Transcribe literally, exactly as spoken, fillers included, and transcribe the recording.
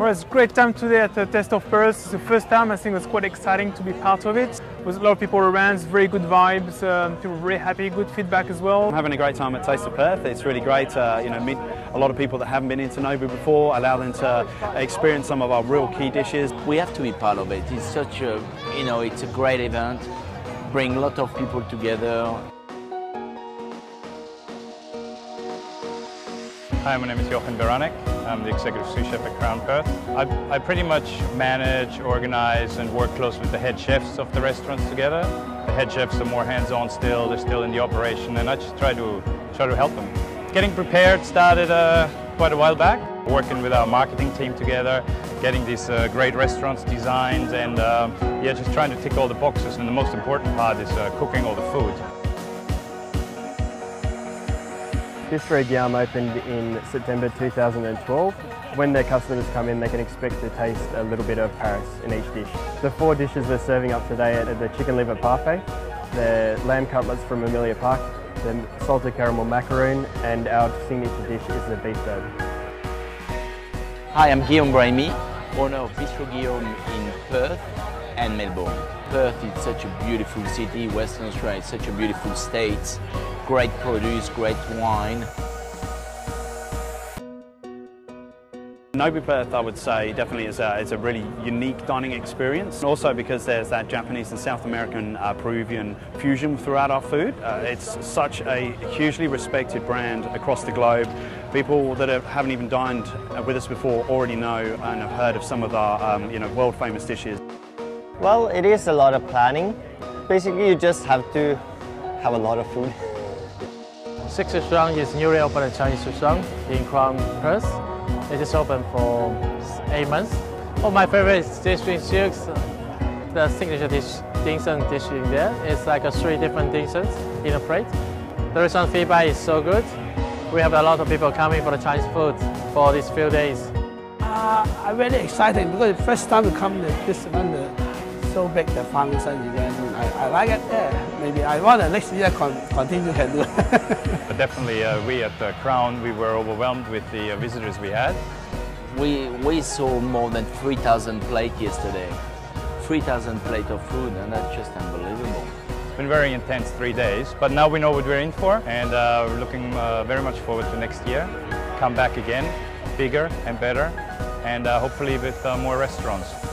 Well, it's a great time today at the Taste of Perth. It's the first time. I think it's quite exciting to be part of it. With a lot of people around, very good vibes, um, people very happy, good feedback as well. I'm having a great time at Taste of Perth. It's really great to uh, you know, meet a lot of people that haven't been into Nobu before, allow them to experience some of our real key dishes. We have to be part of it. It's such a, you know, it's a great event, bring a lot of people together. Hi, my name is Jochen Beranek. I'm the executive sous chef at Crown Perth. I, I pretty much manage, organize, and work close with the head chefs of the restaurants together. The head chefs are more hands-on still; they're still in the operation, and I just try to try to help them. Getting prepared started uh, quite a while back. Working with our marketing team together, getting these uh, great restaurants designed, and uh, yeah, just trying to tick all the boxes. And the most important part is uh, cooking all the food. Bistro Guillaume opened in September two thousand twelve. When their customers come in, they can expect to taste a little bit of Paris in each dish. The four dishes we're serving up today are the chicken liver parfait, the lamb cutlets from Amelia Park, the salted caramel macaroon, and our signature dish is the beef burger. Hi, I'm Guillaume Brahimi, owner of Bistro Guillaume in Perth and Melbourne. Perth is such a beautiful city, Western Australia is such a beautiful state. Great produce, great wine. Nobu Perth, I would say, definitely is a, is a really unique dining experience. And also because there's that Japanese and South American uh, Peruvian fusion throughout our food. Uh, it's such a hugely respected brand across the globe. People that have, haven't even dined with us before already know and have heard of some of our um, you know, world-famous dishes. Well, it is a lot of planning. Basically, you just have to have a lot of food. Six Shishuang is newly opened Chinese restaurant in Crown Perth. It is open for eight months. Oh, my favorite is this string silks. The signature dish, dim sum dish in there. It's like a three different dim sums in a plate. The restaurant feedback is so good. We have a lot of people coming for the Chinese food for these few days. Uh, I'm really excited because the first time to come to this event, so big the function event. I, I like it there. Yeah. Maybe I want to next year con continue to do it. Definitely, uh, we at the Crown, we were overwhelmed with the uh, visitors we had. We, we saw more than three thousand plates yesterday. three thousand plates of food, and that's just unbelievable. It's been very intense three days, but now we know what we're in for, and uh, we're looking uh, very much forward to next year. Come back again, bigger and better, and uh, hopefully with uh, more restaurants.